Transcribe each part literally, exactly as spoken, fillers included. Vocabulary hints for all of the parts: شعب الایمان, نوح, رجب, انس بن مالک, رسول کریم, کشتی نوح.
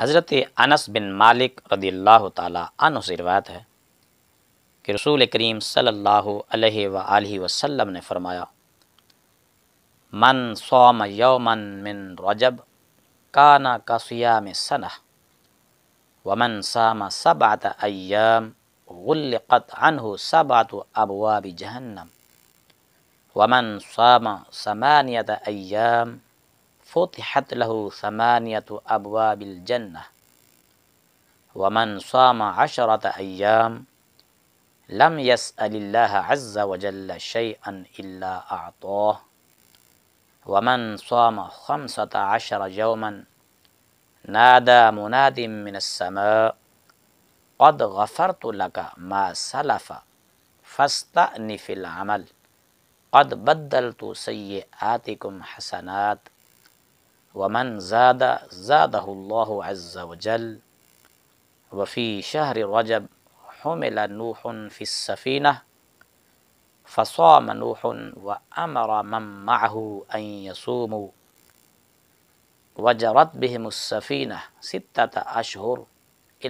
حضرت انس بن مالک رضی اللہ تعالیٰ عنہ سے روایت ہے کہ رسول کریم صلی اللہ علیہ وآلہ وسلم نے فرمایا، من صام یوما من رجب کان کصیام سنہ ومن صام سبعۃ ایام غلقت عنہ سبعۃ ابواب جہنم ومن صام ثمانیۃ ایام فتحت له ثمانية أبواب الجنة ومن صام عشرة أيام لم يسأل الله عز وجل شيئا إلا أعطاه ومن صام خمسة عشر يوما نادى مناد من السماء قد غفرت لك ما سلف فاستأنف العمل قد بدلت سيئاتكم حسنات ومن زاد زادہ اللہ عز وجل وفی شہر رجب حمل نوح فی السفینہ فصام نوح وامر من معه ان یصوموا وجرت بهم السفینہ ستۃ اشہر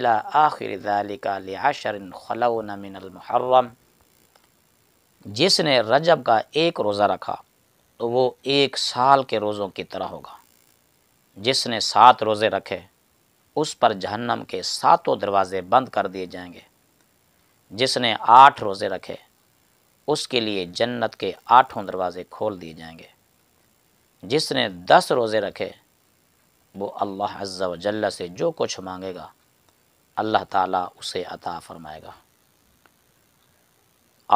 الی آخر ذلک لعشر خلون من المحرم۔ جس نے رجب کا ایک روزہ رکھا تو وہ ایک سال کے روزوں کی طرح ہوگا، جس نے سات روزے رکھے اس پر جہنم کے ساتوں دروازے بند کر دیے جائیں گے، جس نے آٹھ روزے رکھے اس کے لیے جنت کے آٹھوں دروازے کھول دیے جائیں گے، جس نے دس روزے رکھے وہ اللہ عز و جل سے جو کچھ مانگے گا اللہ تعالیٰ اسے عطا فرمائے گا،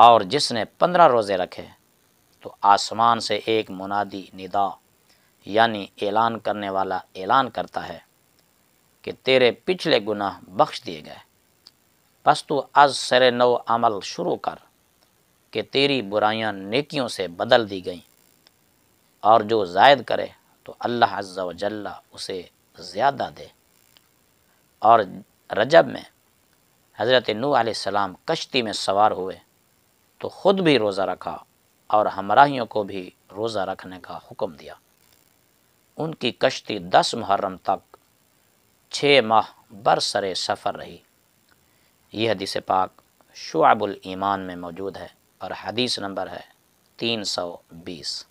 اور جس نے پندرہ روزے رکھے تو آسمان سے ایک منادی ندا یعنی اعلان کرنے والا اعلان کرتا ہے کہ تیرے پچھلے گناہ بخش دیے گئے، پس تو از سر نو عمل شروع کر کہ تیری برائیاں نیکیوں سے بدل دی گئیں، اور جو زائد کرے تو اللہ عز و جل اسے زیادہ دے۔ اور رجب میں حضرت نوح علیہ السلام کشتی میں سوار ہوئے تو خود بھی روزہ رکھا اور ہمراہیوں کو بھی روزہ رکھنے کا حکم دیا، ان کی کشتی دس محرم تک چھ ماہ برسر سفر رہی۔ یہ حدیث پاک شعب الایمان میں موجود ہے اور حدیث نمبر ہے تین سو بیس۔